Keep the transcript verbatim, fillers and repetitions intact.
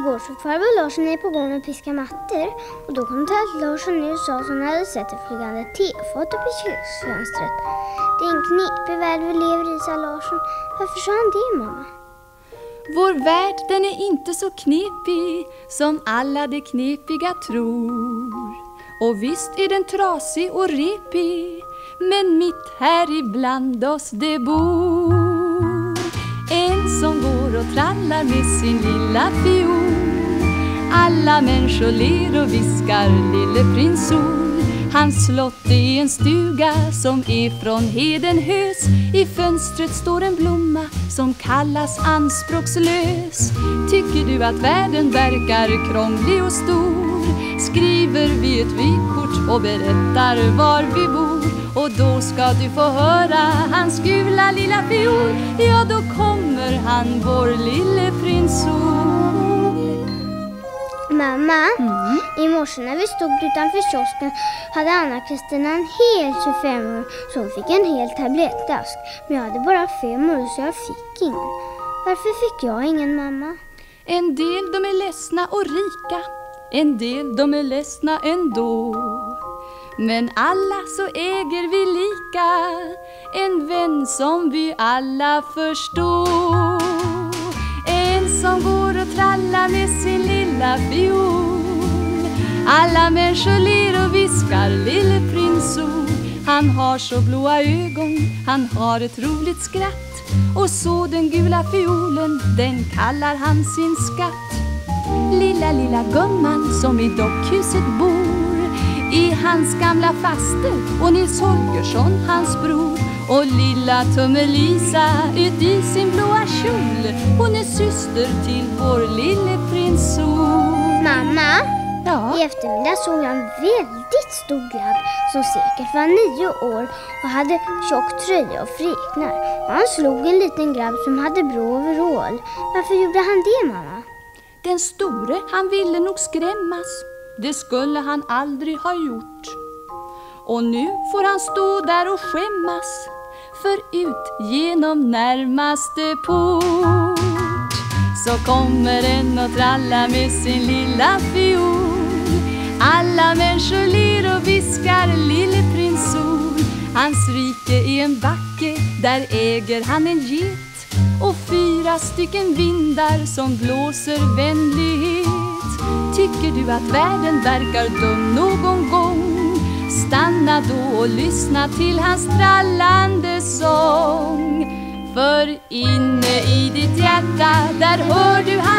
Igår så farbror Larsson är på gång och piska mattor och då kom Ted Larsson nu och sa att han hade sett ett flygande tefat upp i köksfönstret. Det är en knepig värld vi lever i, sa Larsson. Varför sa han det, mamma? Vår värld, den är inte så knepig som alla de knepiga tror. Och visst är den trasig och repig, men mitt här ibland oss det bor. En som går och trallar med sin lilla fiol. Alla människor ler och viskar lille prins Sol. Hans slott är en stuga som är från Hedenhös. I fönstret står en blomma som kallas anspråkslös. Tycker du att världen verkar krånglig och stor, skriver vi ett vykort och berättar var vi bor. Och då ska du få höra hans gula lilla fiol. Ja, då kommer han, vår lille prins Sol. Mamma, mm. i morse när vi stod utanför kiosken hade Anna-Kristina en hel tjugofem år. Så hon fick en hel tablettask. Men jag hade bara fem år så jag fick ingen. Varför fick jag ingen, mamma? En del de är ledsna och rika, en del de är ledsna ändå. Men alla så äger vi lika en vän som vi alla förstår. En som går och trallar med sin lilla fiol. Alla människor ler och viskar lille prins Sol. Han har så blåa ögon, han har ett roligt skratt. Och så den gula fiolen, den kallar han sin skatt. Lilla lilla gumman som i dockhuset bor, i hans gamla faster och Nils Holgersson hans bror. Och lilla Tummelisa ut i sin blåa kjol, hon är syster till vår lille prins Sol. Mamma, ja? I eftermiddag såg jag en väldigt stor grabb som säkert var nio år och hade tjock tröja och friknar. Och han slog en liten grabb som hade blå overall. Varför gjorde han det, mamma? Den store, han ville nog skrämmas. Det skulle han aldrig ha gjort. Och nu får han stå där och skämmas, för ut genom närmaste port så kommer en och tralla med sin lilla fiol. Alla människor ler och viskar lille prins Sol. Hans rike är en backe, där äger han en get och fyra stycken vindar som blåser vänlighet. Tycker du att världen verkar dum någon gång, stanna då och lyssna till hans trallande sång. För inne i ditt hjärta, där hör du hans